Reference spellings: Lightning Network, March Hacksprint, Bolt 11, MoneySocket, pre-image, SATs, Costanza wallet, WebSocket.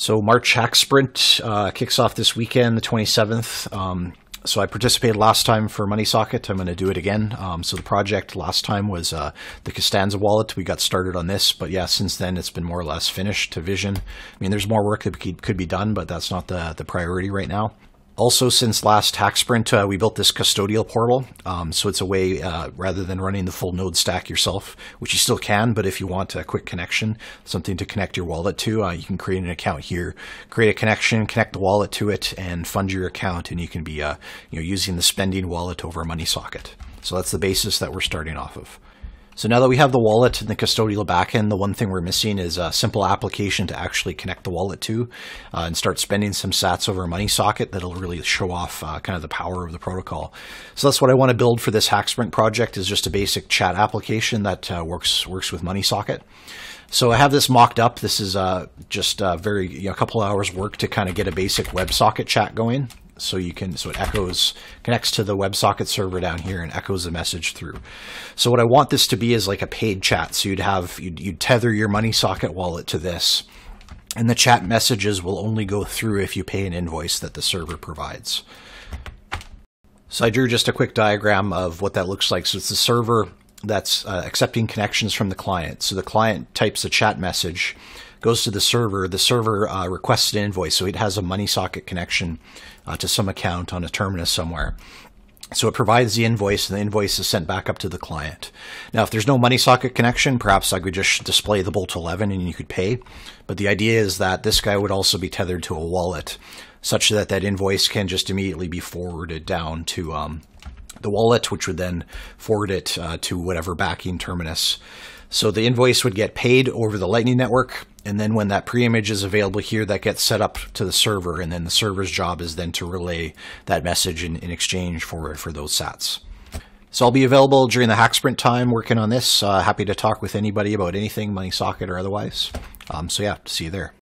So March Hacksprint kicks off this weekend, the 27th. So I participated last time for MoneySocket. I'm going to do it again. So the project last time was the Costanza wallet. We got started on this, but yeah, since then it's been more or less finished to vision. I mean, there's more work that could be done, but that's not the priority right now. Also, since last Hacksprint, we built this custodial portal. So it's a way, rather than running the full node stack yourself, which you still can, but if you want a quick connection, something to connect your wallet to, you can create an account here, create a connection, connect the wallet to it, and fund your account, and you can be using the spending wallet over MoneySocket. So that's the basis that we're starting off of. So now that we have the wallet and the custodial backend, the one thing we're missing is a simple application to actually connect the wallet to and start spending some sats over MoneySocket that'll really show off kind of the power of the protocol. So that's what I want to build for this Hacksprint project, is just a basic chat application that works with MoneySocket. So I have this mocked up. This is just a couple hours work to kind of get a basic WebSocket chat going. So you can, so it echoes, connects to the WebSocket server down here and echoes the message through. So what I want this to be is like a paid chat. So you'd tether your MoneySocket wallet to this, and the chat messages will only go through if you pay an invoice that the server provides. So I drew just a quick diagram of what that looks like. So it's the server that's accepting connections from the client. So the client types a chat message, goes to the server requests an invoice, so it has a MoneySocket connection to some account on a terminus somewhere. So it provides the invoice, and the invoice is sent back up to the client. Now, if there's no MoneySocket connection, perhaps I could just display the Bolt 11 and you could pay. But the idea is that this guy would also be tethered to a wallet, such that that invoice can just immediately be forwarded down to the wallet, which would then forward it to whatever backing terminus. So the invoice would get paid over the Lightning Network, and then when that pre-image is available here, that gets set up to the server, and then the server's job is then to relay that message in exchange for those sats. So I'll be available during the Hacksprint time working on this. Happy to talk with anybody about anything, MoneySocket or otherwise. So yeah, see you there.